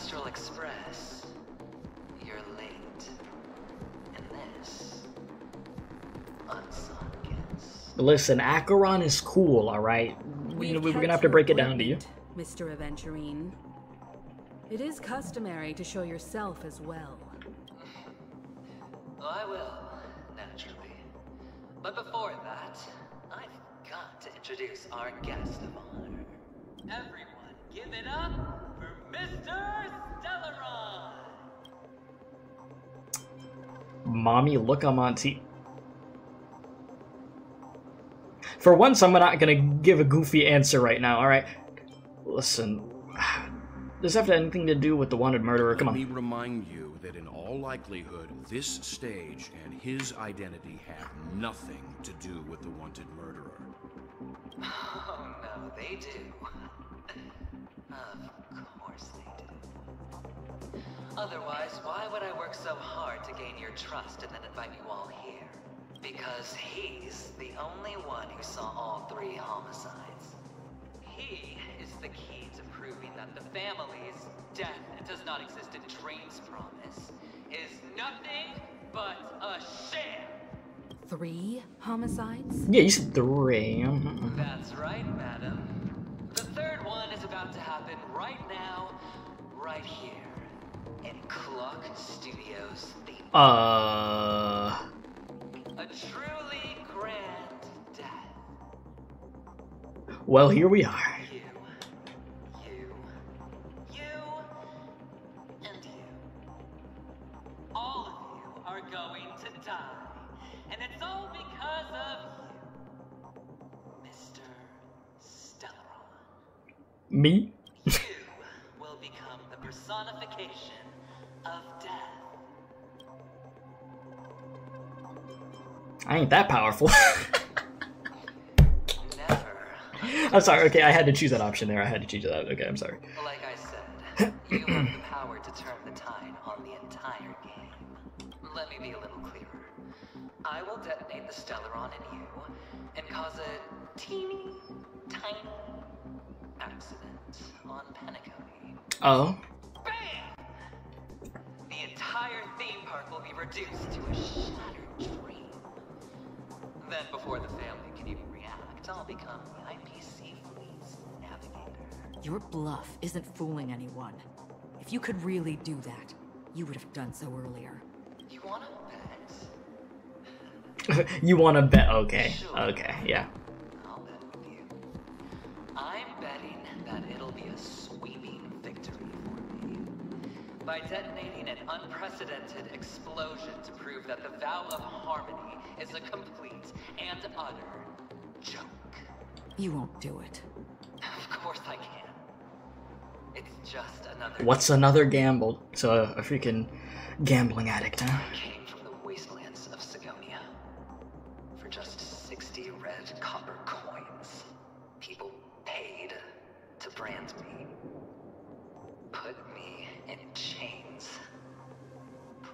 Astral Express. You're late. And this... unsung kiss. Listen, Acheron is cool, alright? We're gonna have to break it down to you. Mr. Aventurine. It is customary to show yourself as well. I will, naturally. But before that, I've got to introduce our guest of honor. Everyone, give it up for Mr. Stellaron! Mommy, look, I'm on TV. For once, I'm not gonna give a goofy answer right now, alright? Listen... Does this have anything to do with the wanted murderer? Come on. Let me remind you that in all likelihood, this stage and his identity have nothing to do with the wanted murderer. Oh, no, they do. Of course they do. Otherwise, why would I work so hard to gain your trust and then invite you all here? Because he's the only one who saw all three homicides. He is the key to proving that the family's death that does not exist in Drain's promise is nothing but a sham. Three homicides? Yeah, you said three. That's right, madam. The third one is about to happen right now, right here, in Clock Studios. A truly grand. Well, here we are. You, and you. All of you are going to die. And it's all because of you, Mr. Stellaron. Me? You will become the personification of death. I ain't that powerful. I'm sorry, okay, I had to choose that option there. I had to choose that. Okay, I'm sorry. Like I said, you have the power to turn the tide on the entire game. Let me be a little clearer. I will detonate the Stellaron in you and cause a teeny, tiny accident on Penacony. Oh? Bam! The entire theme park will be reduced to a shattered dream. Then, before the family can even react, I'll become the IPC police navigator. Your bluff isn't fooling anyone. If you could really do that, you would have done so earlier. You wanna bet? You wanna bet? Okay. Sure. Okay, yeah. I'll bet with you. I'm betting that it'll be a sweeping victory for me. By detonating an unprecedented explosion to prove that the vow of harmony is a complete and utter joke. You won't do it. Of course I can. It's just another... What's another gamble? So a freaking gambling addict, huh? I came from the wastelands of Sagonia. For just 60 red copper coins, people paid to brand me. Put me in chains.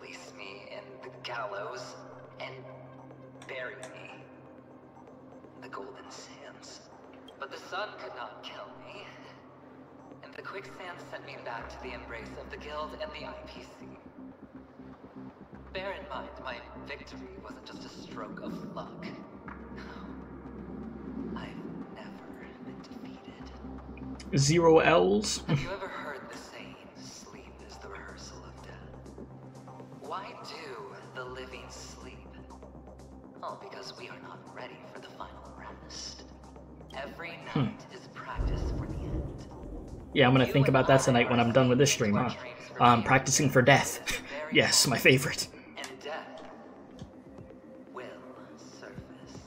Place me in the gallows and... bury me in the golden sands. But the sun could not kill me, and the quicksand sent me back to the embrace of the guild and the IPC. Bear in mind, my victory wasn't just a stroke of luck. No, I've never been defeated. Zero L's? Have you ever heard the saying, sleep is the rehearsal of death? Why do the living sleep? All because we are not ready for the final rest. Every night is practice for the end. Yeah, I'm gonna think about that tonight when I'm done with this stream, huh? Practicing for death. Yes, my favorite. And death will surface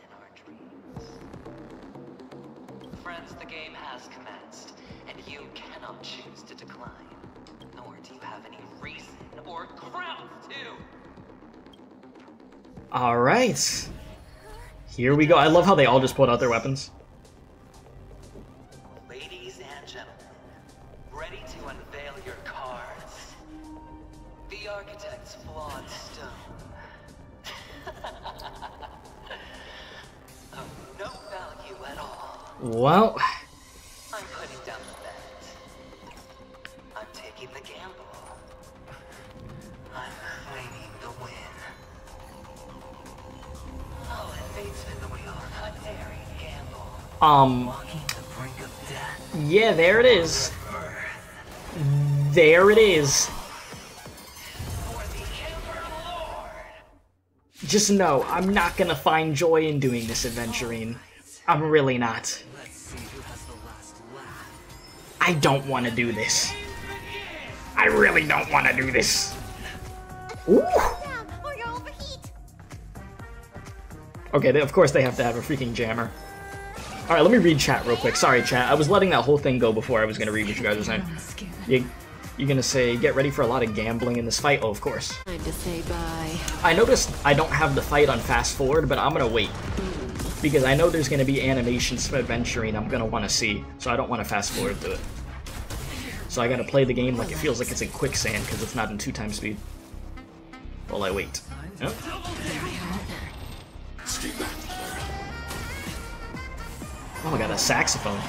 in our dreams. Friends, the game has commenced, and you cannot choose to decline. Nor do you have any reason or grounds to. All right, here we go. I love how they all just pulled out their weapons. Ladies and gentlemen, ready to unveil your cards. The architect's flawed stone. Of no value at all. Well, I'm putting down the bet. I'm taking taking the gamble. I'm fighting the win. Oh, and fate's been the wheel, not daring gamble. Walking the brink of death. Yeah, there it is. There it is. Just know, I'm not gonna find joy in doing this, Aventurine. I'm really not. I don't want to do this. I really don't want to do this. Ooh! Okay, of course they have to have a freaking jammer. Alright, let me read chat real quick. Sorry, chat. I was letting that whole thing go before I was gonna read what you guys were saying. You're gonna say, get ready for a lot of gambling in this fight? Oh, of course. Time to say bye. I noticed I don't have the fight on fast forward, but I'm gonna wait. Because I know there's gonna be animations from Aventurine I'm gonna wanna see, so I don't wanna fast forward to it. So I gotta play the game like it feels like it's in quicksand, because it's not in 2x speed. While I wait. Yep. Oh my god, a saxophone.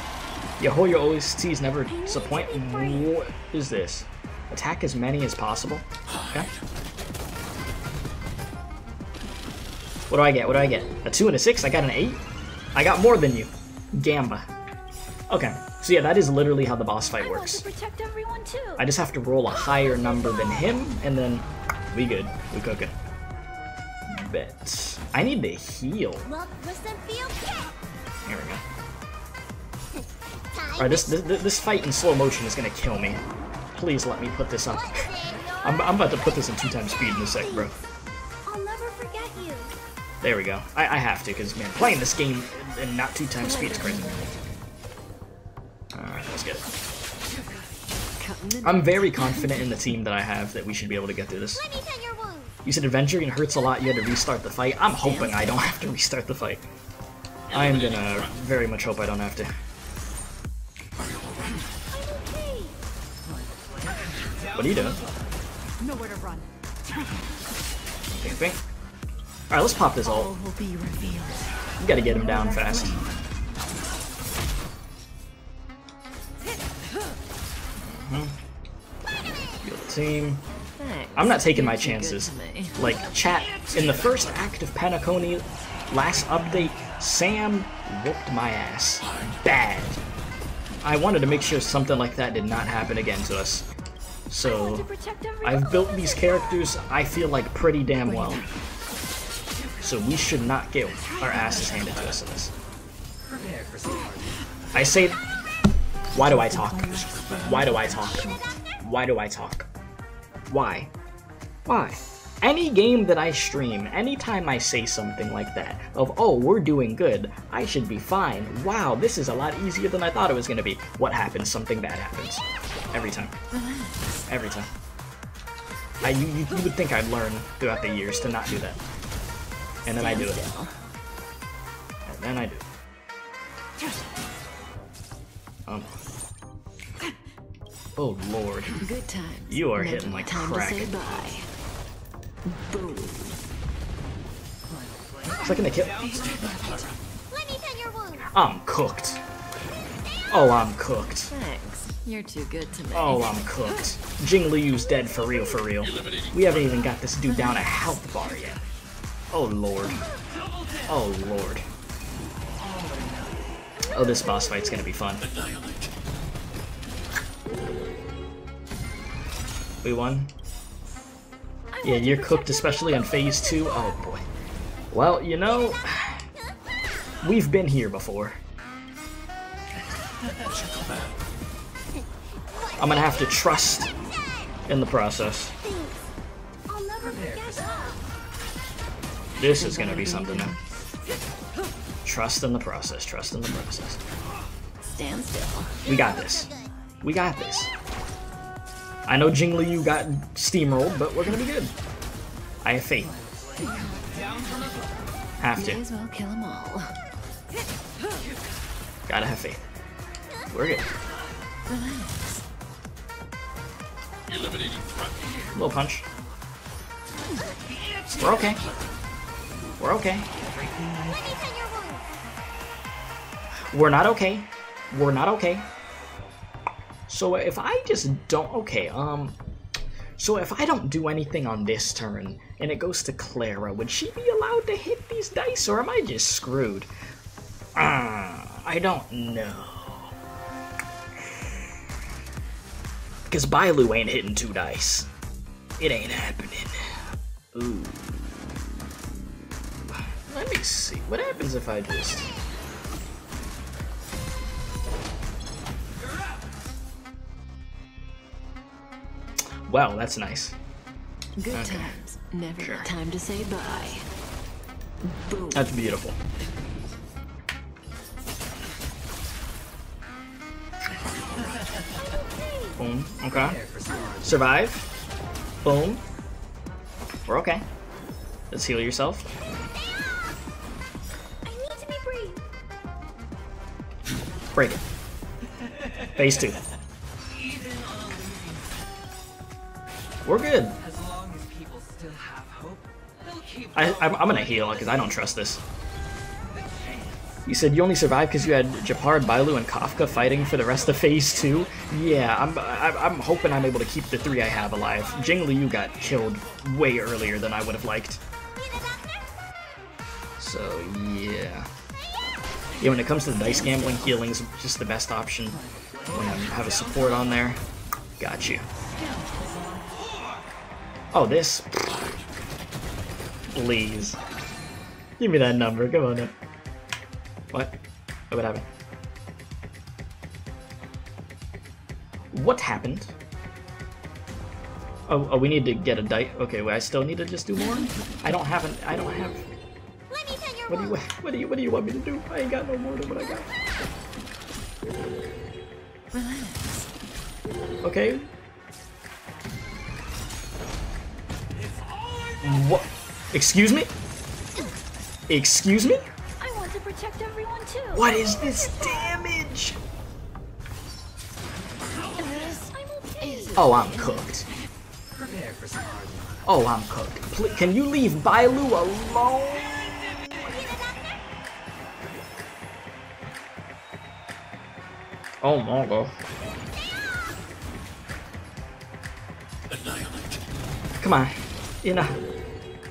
Yo, your OSTs never disappoint. What is this? Attack as many as possible. Okay. What do I get? What do I get? A 2 and a 6? I got an 8? I got more than you. Gamba. Okay. So yeah, that is literally how the boss fight works. I just have to roll a higher number than him, and then we good. We cooking. Bet. I need to heal. Here we go. Alright, this fight in slow motion is gonna kill me. Please let me put this up. I'm about to put this in 2x speed in a sec, bro. I'll never forget you. There we go. I have to, because, man, playing this game and not 2x speed is crazy. Alright, let's get it. I'm very confident in the team that I have that we should be able to get through this. You said Aventurine hurts a lot, you had to restart the fight. I'm hoping I don't have to restart the fight. I am gonna very much hope I don't have to. What are you doing? Nowhere to run. Bing, bing. All right, let's pop this ult. We gotta get him down fast. Good team. I'm not taking my chances. Like, chat, in the first act of Penacony, last update, Sam whooped my ass. Bad. I wanted to make sure something like that did not happen again to us. So, I've built these characters, I feel like, pretty damn well. So we should not get our asses handed to us in this. I say... Why do I talk? Why do I talk? Why do I talk? Why? Why? Any game that I stream, anytime I say something like that, of, oh, we're doing good, I should be fine, wow, this is a lot easier than I thought it was gonna be. What happens? Something bad happens. Every time. Every time. You would think I'd learn throughout the years to not do that. And then I do it. And then I do it. Oh lord. You are hitting like crack. Boom. It's like gonna kill. I'm cooked. Oh, I'm cooked. Thanks. You're too good to me. Oh, I'm cooked. Jing Liu's dead for real, for real. We haven't even got this dude down a health bar yet. Oh lord. Oh lord. Oh, this boss fight's gonna be fun. We won. Yeah, you're cooked, especially on phase 2. Oh boy. Well, you know, we've been here before. I'm gonna have to trust in the process. This is gonna be something now. Trust in the process. Trust in the process. Stand still. We got this. We got this. I know Jing Liu got steamrolled, but we're gonna be good. I have faith. Have to. Gotta have faith. We're good. Little punch. We're okay. We're okay. We're not okay. We're not okay. So if I just don't... Okay, so if I don't do anything on this turn, and it goes to Clara, would she be allowed to hit these dice, or am I just screwed? I don't know. Because Bailu ain't hitting two dice. It ain't happening. Ooh. Let me see. What happens if I just... Wow, that's nice. Good okay. Times, never sure. Time to say bye. Boom. That's beautiful. Boom. Okay. Survive. Boom. We're okay. Let's heal yourself. I need to be free. Break it. Phase two. We're good. As long as people still have hope, they'll keep I'm gonna heal because I don't trust this. You said you only survived because you had Jepard, Bailu, and Kafka fighting for the rest of Phase 2? Yeah, I'm hoping I'm able to keep the three I have alive. Jing Liu got killed way earlier than I would have liked. So, yeah. Yeah, when it comes to the dice gambling, healing's just the best option. When I have a support on there, got you. Oh, this. Please. Give me that number, come on now. What? What happened? What happened? Oh, we need to get a dice. Okay, wait, I still need to just do more? I don't have an- I don't have- Let me take your what do you want me to do? I ain't got no more than what I got. Relax. Okay. What? Excuse me? Excuse me? I want to protect everyone too. What is this damage? Oh, I'm cooked. Oh, I'm cooked. Please, can you leave Bailu alone? Oh my god. Come on. You know,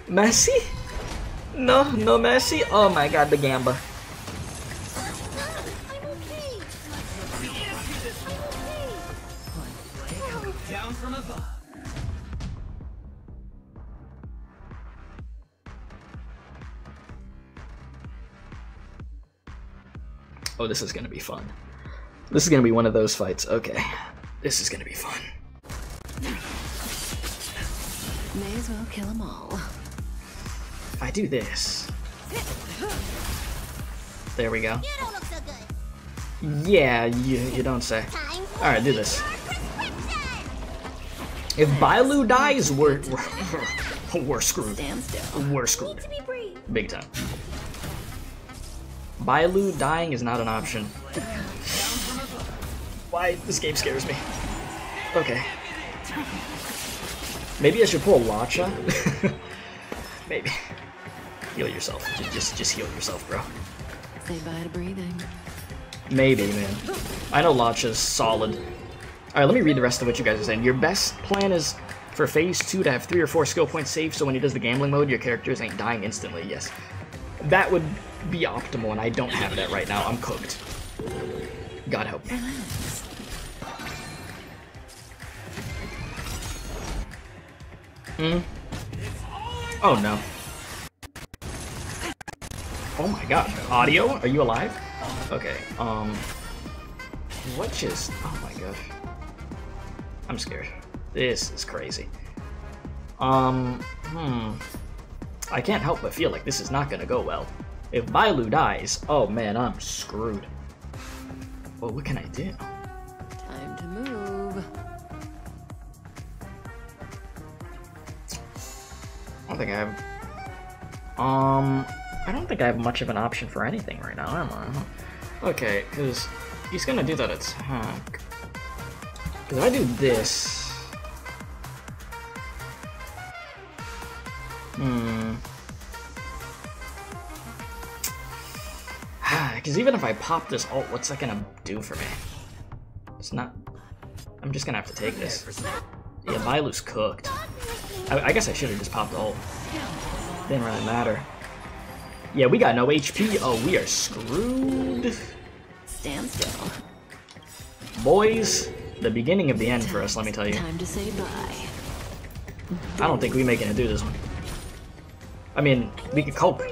Messi? No, no Messi? Oh my god, the gamba. Oh, this is gonna be fun. This is gonna be one of those fights. Okay. This is gonna be fun. May as well kill them all. If I do this. There we go. You don't look so good. Yeah, you don't say. Alright, do this. If Bailu dies, we're screwed. We're screwed. Big time. Bailu dying is not an option. Why? This game scares me. Okay. Maybe I should pull a Lacha? Maybe. Heal yourself. Just heal yourself, bro. Say bye to breathing. Maybe, man. I know Lacha's solid. Alright, let me read the rest of what you guys are saying. Your best plan is for Phase 2 to have 3 or 4 skill points saved, so when he does the gambling mode, your characters ain't dying instantly. Yes. That would be optimal, and I don't have that right now. I'm cooked. God help me. Hmm. Oh no. Oh my god. Audio? Are you alive? Okay. What just... Oh my gosh. I'm scared. This is crazy. I can't help but feel like this is not gonna go well. If Bailu dies, oh man, I'm screwed. Well, what can I do? Time to move. I don't think I have... I don't think I have much of an option for anything right now, am I? Okay, because he's gonna do that attack. Because if I do this... Because even if I pop this ult, what's that gonna do for me? It's not... I'm just gonna have to take this. Yeah, Bailu's cooked. I guess I should have just popped ult. Didn't really matter. Yeah, we got no HP. Oh, we are screwed. Stand still. Boys, the beginning of the end for us, let me tell you. Time to say bye. I don't think we make it through this one. I mean, we could cope.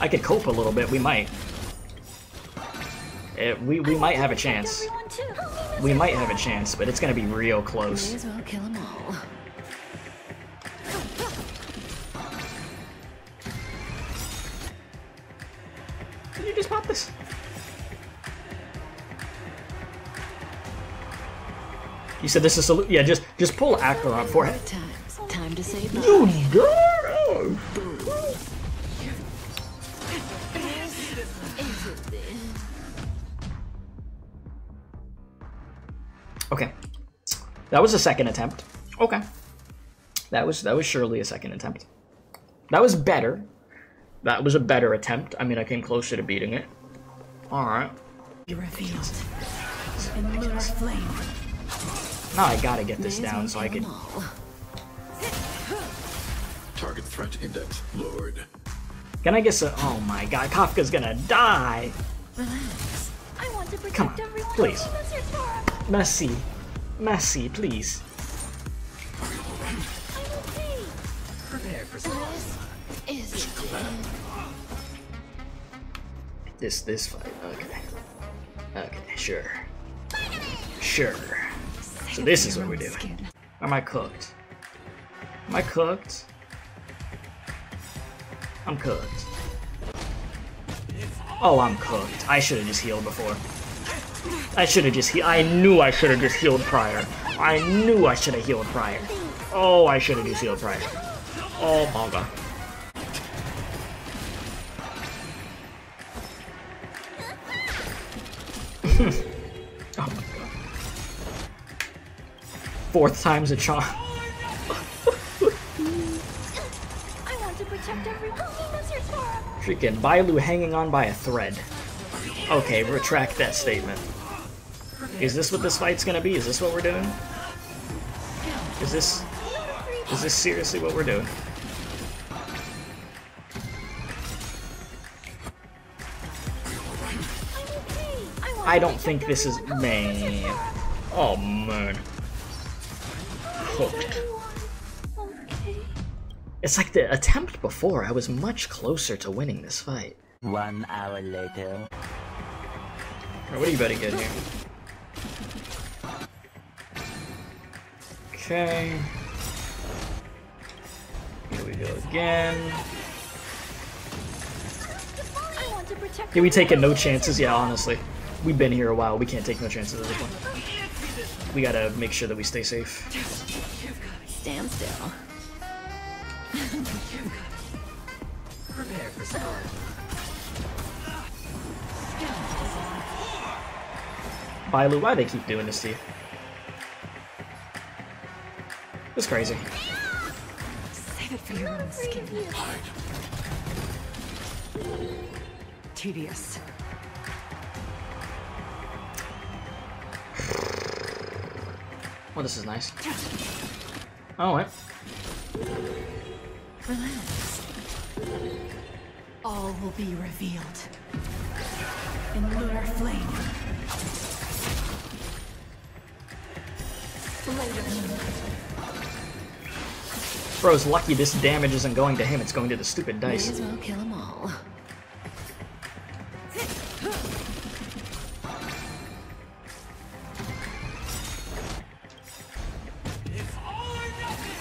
I could cope a little bit. We might. We might have a chance. We might have a chance, but it's gonna be real close. May as well kill them all. Did you just pop this? You said this is salute. Yeah, just pull Acheron on forehead. Time to say bye. You girl! Okay, that was a second attempt. Okay, that was surely a second attempt. That was better. That was a better attempt. I mean, I came closer to beating it. All right. You're revealed in the lunar flame. Now I gotta get this down so I can. Target threat index lowered. Can I get some? Oh my God, Kafka's gonna die. Relax. I want to protect. Come on, everyone, please. Mercy. Mercy, please. Are you all right? I'm okay. Prepare for this. This fight. Okay. Okay, sure. Sure. So this is what we're doing. Am I cooked? Am I cooked? I'm cooked. Oh, I'm cooked. I should have just healed before. I should have just healed. I knew I should have just healed prior. I knew I should have healed prior. Oh, I should have just healed prior. Oh my God. Oh my God. Fourth time's a charm. I want to protect everyone. Freaking Bailu hanging on by a thread. Okay, retract that statement. Is this what this fight's gonna be? Is this what we're doing? Is this seriously what we're doing? I don't think this is, man. Oh man. Hooked. It's like the attempt before, I was much closer to winning this fight. 1 hour later. What are you betting here? Okay. Here we go again. Yeah, we taking no chances. Yeah, honestly, we've been here a while. We can't take no chances at this point. We gotta make sure that we stay safe. Stand still. Prepare for storm. Bailu, why they keep doing this to you? It's crazy. Save it for your own skin. Tedious. Well, this is nice. Oh, wait. Relax. All will be revealed in lunar flame. Bro's lucky this damage isn't going to him, it's going to the stupid dice. May as well kill them all. It's all or nothing.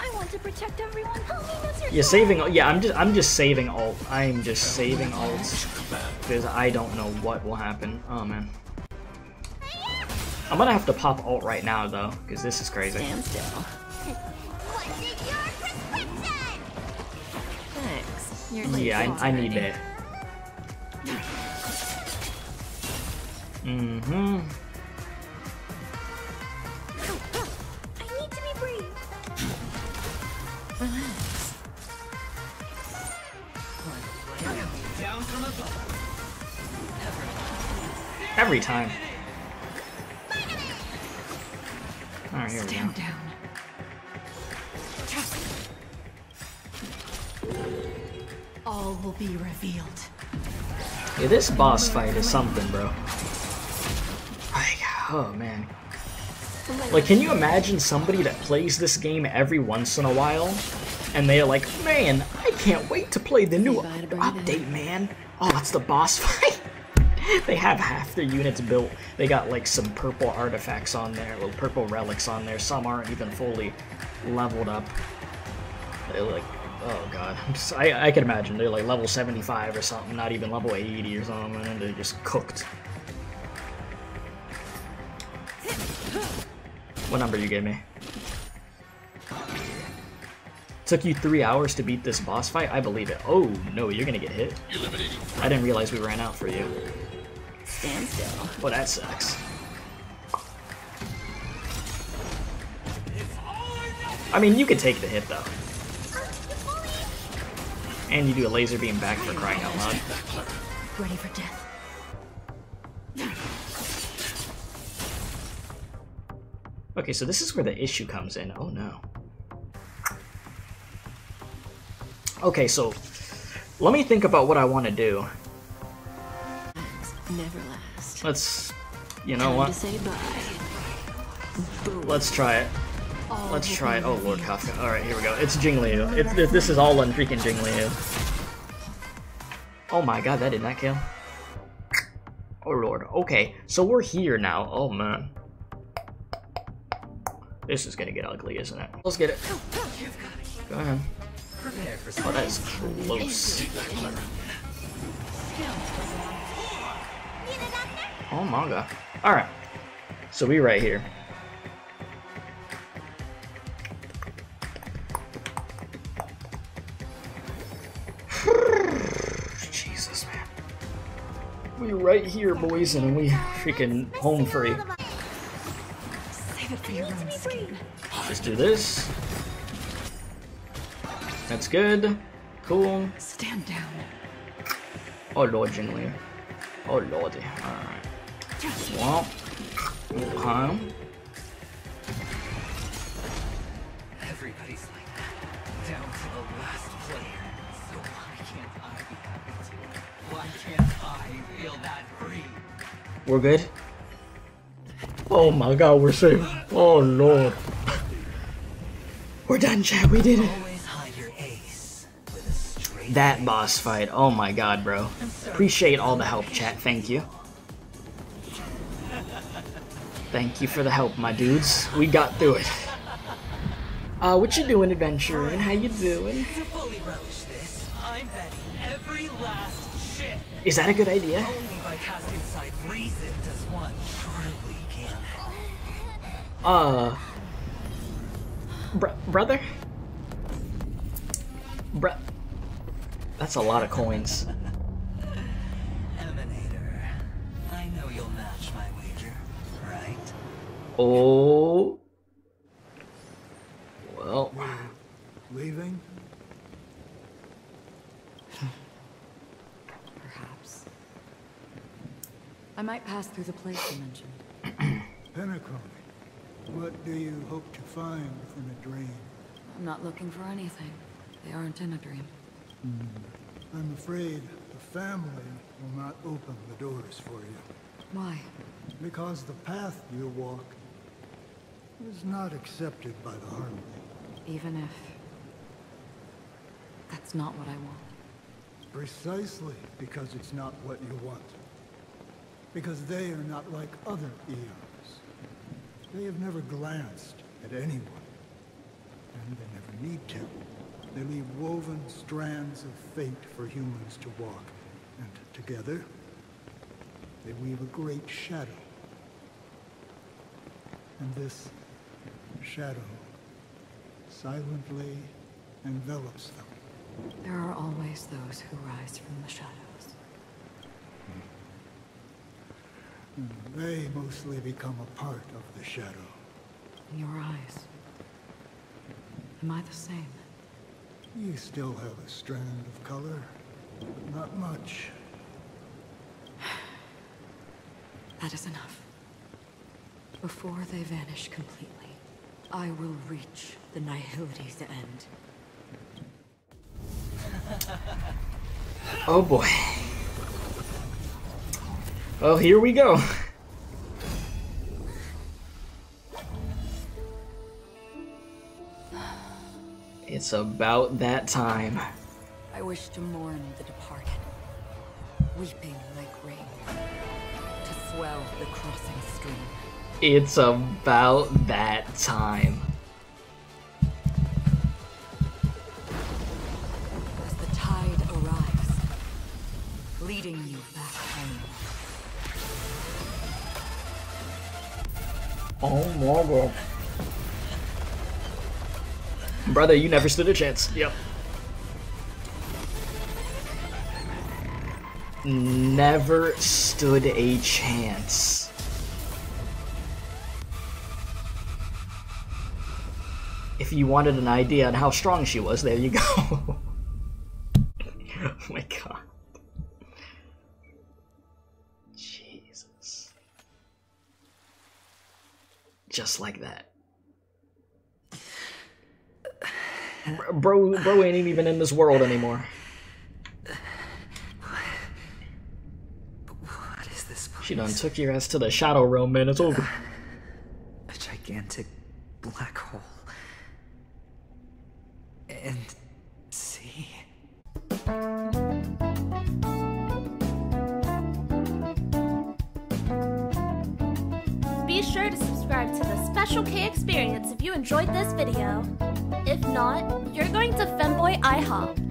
I want to protect everyone. Yeah, saving. Yeah, I'm just saving ult. I'm just saving ults because I don't know what will happen. Oh man. I'm gonna have to pop ult right now though, because this is crazy. Stand still. What's in your prescription? Thanks. You're late. Yeah, I need that. Mm-hmm. I need to be brave. Relax. Down from above. Every time. Oh, here we go. Stand down. All will be revealed. Yeah, this boss fight is something, bro. Like, oh man. Like, can you imagine somebody that plays this game every once in a while, and they're like, man, I can't wait to play the new update, man. Oh, it's the boss fight. They have half their units built. They got, like, some purple artifacts on there, little purple relics on there. Some aren't even fully leveled up. They're like, oh god, I can imagine they're like level 75 or something, not even level 80 or something, and they're just cooked. What number you gave me? Took you 3 hours to beat this boss fight? I believe it. Oh no, you're gonna get hit. I didn't realize we ran out for you. Stand still. Well, that sucks. I mean, you can take the hit though. And you do a laser beam back for crying out loud. Ready for death. Okay, so this is where the issue comes in. Oh no. Okay, so let me think about what I want to do. Never last. Let's, you know what? Let's try it. Let's try it. Oh Lord Kafka. Alright, here we go. It's Jing Liu. This is all on freaking Jing Liu. Oh my god, that did not kill. Oh Lord. Okay, so we're here now. Oh man. This is gonna get ugly, isn't it? Let's get it. Go ahead. Oh, that's close. Oh my god. Alright. So we right here. Jesus, man. We're right here, boys, and we freaking home free. Save it for your own skin. Just do this. That's good. Cool. Stand down. Oh Lord, Jing Liu. Oh Lordy. Alright. Well. Huh? Everybody's like that. Down to the last player. Why can't I feel that free? We're good? Oh my god, we're safe. Oh Lord. We're done, chat, we did it. That boss fight, oh my god, bro. Appreciate all the help, chat, thank you. Thank you for the help, my dudes. We got through it. What you doing, Adventurin'? How you doing? Is that a good idea? Brother? That's a lot of coins. Emanator, I know you'll match my wager, right? Oh. Well. Leaving? I might pass through the place you mentioned. Penacony, what do you hope to find within a dream? I'm not looking for anything. They aren't in a dream. I'm afraid the family will not open the doors for you. Why? Because the path you walk is not accepted by the harmony. Even if that's not what I want. Precisely because it's not what you want. Because they are not like other eons. They have never glanced at anyone. And they never need to. They leave woven strands of fate for humans to walk. And together, they weave a great shadow. And this shadow silently envelops them. There are always those who rise from the shadows. They mostly become a part of the shadow. In your eyes, am I the same? You still have a strand of color, but not much. That is enough. Before they vanish completely. I will reach the Nihility's end. Oh boy. Well, here we go. It's about that time. I wish to mourn the departed, weeping like rain, to swell the crossing stream. It's about that time. As the tide arrives, leading you back home. Oh my God. Brother, you never stood a chance. Yep. Never stood a chance. If you wanted an idea on how strong she was, there you go. Oh my God. Jesus. Just like that. Bro ain't even in this world anymore. What is this place? She done took your ass to the shadow realm, man. It's over. A gigantic black hole. And see. Be sure to subscribe to the Special K Experience if you enjoyed this video. If not, you're going to Femboy IHOP.